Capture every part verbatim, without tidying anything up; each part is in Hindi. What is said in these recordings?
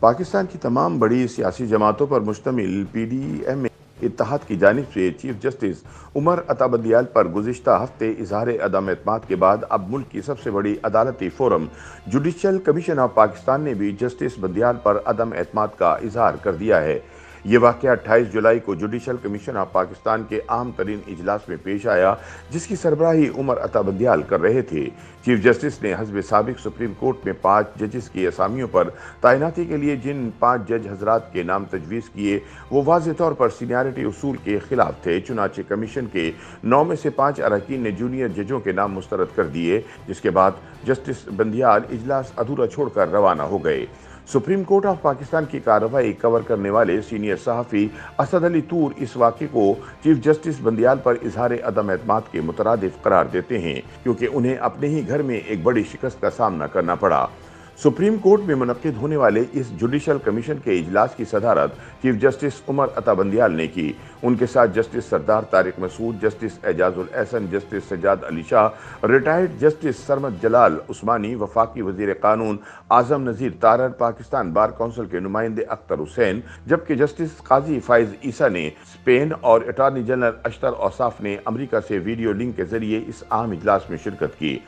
पाकिस्तान की तमाम बड़ी सियासी जमातों पर मुश्तमिल पी डी एम इत्तेहाद की जानिब से चीफ जस्टिस उमर अता बंदियाल पर गुज़िश्ता हफ्ते इजहार अदम एतमाद के बाद अब मुल्क की सबसे बड़ी अदालती forum judicial commission of Pakistan ने भी जस्टिस बंदियाल पर अदम एतमाद का इजहार कर दिया है। ये वाक़या अट्ठाईस जुलाई को जुडिशल कमीशन ऑफ पाकिस्तान के आम तरीन इजलास में पेश आया, जिसकी सरबराही उमर अता बंदियाल कर रहे थे। चीफ जस्टिस ने हस्ब साबिक सुप्रीम कोर्ट में पाँच जजेस की असामियों पर तैनाती के लिए जिन पाँच जज हजरात के नाम तजवीज़ किए, वो वाज़े तौर पर सीनियरिटी उसूल के खिलाफ थे। चुनाचे कमीशन के नौ में से पाँच अरकान ने जूनियर जजों के नाम मुस्तरद कर दिए, जिसके बाद जस्टिस बंदियाल इजलास अधूरा छोड़कर रवाना हो गए। सुप्रीम कोर्ट ऑफ पाकिस्तान की कार्रवाई कवर करने वाले सीनियर सहाफ़ी असद अली तूर इस वाक़े को चीफ जस्टिस बंदियाल पर इजहार अदम एतमाद के मुतरादिफ करार देते हैं, क्योंकि उन्हें अपने ही घर में एक बड़ी शिकस्त का सामना करना पड़ा। सुप्रीम कोर्ट में मुनक़िद होने वाले इस जुडिशल कमीशन के इजलास की सदारत चीफ जस्टिस उमर अता बंदियाल ने की। उनके साथ justice Sardar Tariq Masood, justice Ejazul Ahsan, justice Sajjad Ali Shah, retired justice Sarmad Jalal Usmani, वफाकी वज़ीर कानून आज़म नजीर तारर, पाकिस्तान बार कौंसिल के नुमाइंदे अख्तर हुसैन, जबकि जस्टिस काजी फैज ईसा ने स्पेन और अटॉर्नी जनरल अश्तर औसाफ ने अमरीका से वीडियो लिंक के जरिए इस आम इजलास में शिरकत की।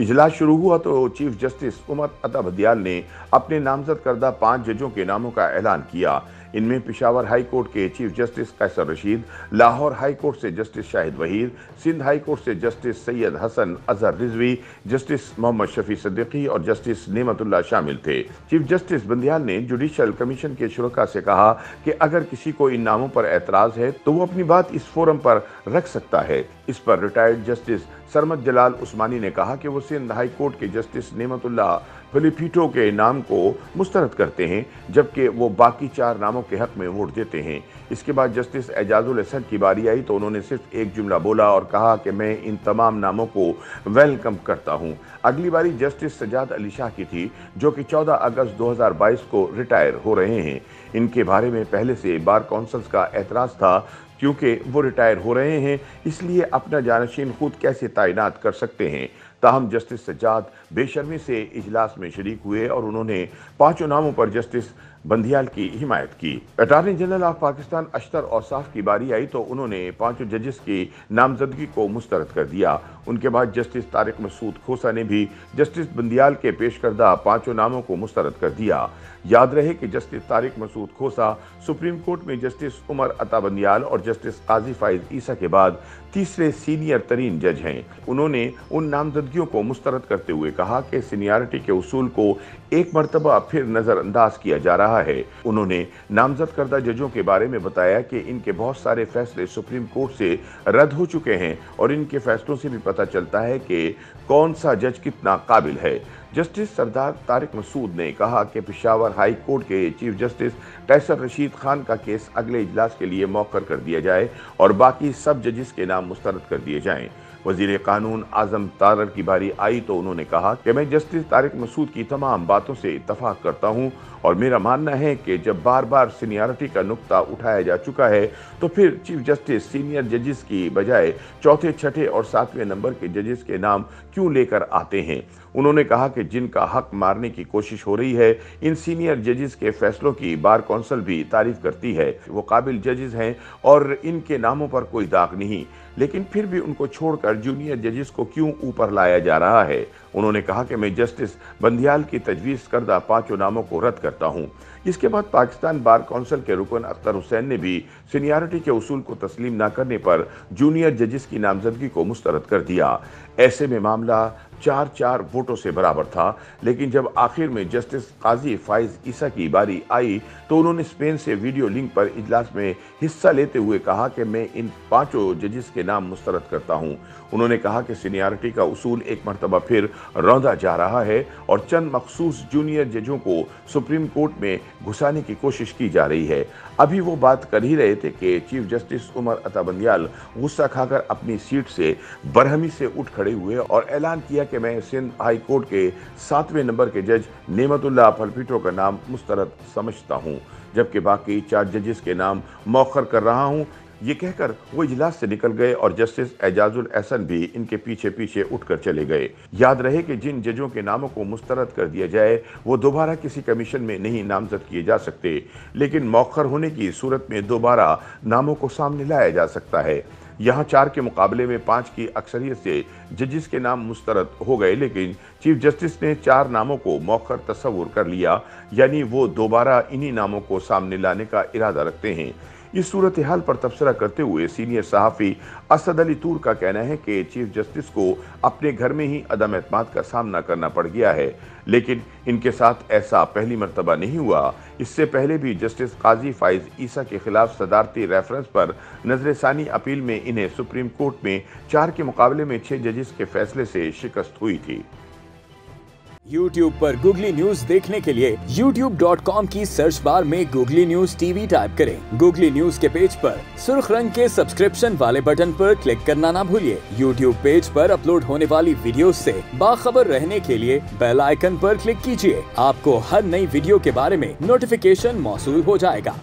इजलास शुरू हुआ तो चीफ जस्टिस उमर अता बंदियाल ने अपने नामजद करदा पाँच जजों के नामों का ऐलान किया। इनमें पिशावर हाई कोर्ट के chief justice Qaiser Rashid, Lahore high court से justice Shahid Waheed, Sindh high court से जस्टिस सैयद हसन अज़र रिज़वी, जस्टिस मोहम्मद शफी सिद्दीकी और जस्टिस नेमतुल्ला शामिल थे। चीफ जस्टिस बंदियाल ने जुडिशल कमीशन के शुरका से कहा कि अगर किसी को इन नामों पर एतराज़ है तो वो अपनी बात इस फोरम पर रख सकता है। इस पर रिटायर्ड जस्टिस सरमद जलाल उस्मानी ने कहा कि वो सिंध हाई कोर्ट के जस्टिस नेमतुल्ला फिलिपीटो के नाम को मुस्तरद करते हैं, जबकि वो बाकी चार नामों के हक में वोट देते हैं। इसके बाद जस्टिस एजाजुल अहसन की बारी आई तो उन्होंने सिर्फ एक जुमला बोला और कहा कि मैं इन तमाम नामों को वेलकम करता हूं। अगली बारी जस्टिस सज्जाद अली शाह की थी, जो कि चौदह अगस्त दो हज़ार बाईस को रिटायर हो रहे हैं। इनके बारे में पहले से बार काउंसिल्स का एतराज़ था, क्योंकि वो रिटायर हो रहे हैं इसलिए अपना जानशीन खुद कैसे तैनात कर सकते हैं। ताहम जस्टिस सज्जाद बेशर्मी से इजलास में शरीक हुए और उन्होंने पाँचों नामों पर जस्टिस बंदियाल की हिमायत की। Attorney general of Pakistan Ashtar Ausaf की बारी आई तो उन्होंने पाँचों जजेस की नामजदगी को मुस्तरद कर दिया। उनके बाद जस्टिस तारिक मसूद खोसा ने भी जस्टिस बंदियाल के पेश करदा पाँचों नामों को मुस्तरद कर दिया। याद रहे कि justice Tariq Masood Khosa supreme court में जस्टिस उमर अता बंदियाल और जस्टिस काजी फैज ईसा के बाद तीसरे सीनियर तरीन जज हैं। उन्होंने उन नामजदगियों को मुस्तरद करते हुए कहा कि सीनियरिटी के उसूल को एक मरतबा फिर नज़रअंदाज किया जा रहा है। उन्होंने नामजद करदा जजों के बारे में बताया कि इनके बहुत सारे फैसले सुप्रीम कोर्ट से रद्द हो चुके हैं और इनके फैसलों से भी पता चलता है कि कौन सा जज कितना काबिल है। जस्टिस सरदार तारिक मसूद ने कहा कि पिशावर हाई कोर्ट के चीफ जस्टिस कैसर रशीद खान का केस अगले इजलास के लिए मौक़र कर दिया जाए और बाकी सब जजेस के नाम मुस्तरद कर दिए जाएँ। वज़ीर कानून आज़म तारर की बारी आई तो उन्होंने कहा कि मैं जस्टिस तारिक मसूद की तमाम बातों से इत्तफाक़ करता हूँ और मेरा मानना है कि जब बार बार सीनियरिटी का नुक्ता उठाया जा चुका है तो फिर चीफ जस्टिस सीनियर जजेस की बजाय चौथे, छठे और सातवें नंबर के जजेस के नाम क्यों लेकर आते हैं। उन्होंने कहा कि जिनका हक मारने की कोशिश हो रही है, इन सीनियर जजेस के फैसलों की बार कौंसिल भी तारीफ करती है। वो काबिल जजेस हैं और इनके नामों पर कोई दाग नहीं, लेकिन फिर भी उनको छोड़कर जूनियर जजेस को क्यों ऊपर लाया जा रहा है। उन्होंने कहा कि मैं जस्टिस बंदियाल की तजवीज़ करदा पाँचों नामों को रद्द करता हूँ। इसके बाद पाकिस्तान बार कौंसिल के रुकन अख्तर हुसैन ने भी सीनियरिटी के उसूल को तस्लीम ना करने पर जूनियर जजेस की नामजदगी को मुस्तरद कर दिया। ऐसे में मामला चार चार वोटों से बराबर था, लेकिन जब आखिर में जस्टिस काजी फैज ईसा की बारी आई तो उन्होंने स्पेन से वीडियो लिंक पर इजलास में हिस्सा लेते हुए कहा कि मैं इन पाँचों जजेस के नाम मुस्तरद करता हूँ। उन्होंने कहा कि सीनियरिटी का उसूल एक मरतबा फिर रौंदा जा रहा है और चंद मखसूस जूनियर जजों को सुप्रीम कोर्ट में घुसाने की कोशिश की जा रही है। अभी वो बात कर ही रहे थे कि चीफ जस्टिस उमर अता बंदियाल गुस्सा खाकर अपनी सीट से बरहमी से उठ खड़े हुए और ऐलान किया कि मैं सिंध हाई कोर्ट के सातवें नंबर के जज नेमतुल्ला फलपीटो का नाम मुस्तरद समझता हूँ, जबकि बाकी चार जजेस के नाम मौखर कर रहा हूँ। ये कहकर वो इजलास से निकल गए और जस्टिस एजाजुल अहसन भी इनके पीछे पीछे उठकर चले गए। याद रहे कि जिन जजों के नामों को मुस्तरद कर दिया जाए वो दोबारा किसी कमीशन में नहीं नामजद किए जा सकते, लेकिन मौखर होने की सूरत में दोबारा नामों को सामने लाया जा सकता है। यहाँ चार के मुकाबले में पाँच की अक्सरियत से जजिस के नाम मुस्तरद हो गए, लेकिन चीफ जस्टिस ने चार नामों को मौखर तस्वुर कर लिया, यानी वो दोबारा इन्हीं नामों को सामने लाने का इरादा रखते हैं। इस सूरत हाल पर तबसरा करते हुए सीनियर सहाफ़ी असद अली तूर का कहना है कि चीफ जस्टिस को अपने घर में ही अदम एतमाद का सामना करना पड़ गया है, लेकिन इनके साथ ऐसा पहली मरतबा नहीं हुआ। इससे पहले भी जस्टिस काजी फैज ईसा के खिलाफ सदारती रेफरेंस पर नजरसानी अपील में इन्हें सुप्रीम कोर्ट में चार के मुकाबले में छः जजेस के फैसले से शिकस्त हुई थी। YouTube पर Googly News देखने के लिए यूट्यूब डॉट कॉम की सर्च बार में Googly News T V type करें। Googly News के पेज पर सुर्ख रंग के सब्सक्रिप्शन वाले बटन पर क्लिक करना ना भूलिए। YouTube पेज पर अपलोड होने वाली वीडियोस से बाखबर रहने के लिए बेल आइकन पर क्लिक कीजिए। आपको हर नई वीडियो के बारे में नोटिफिकेशन मौसूल हो जाएगा।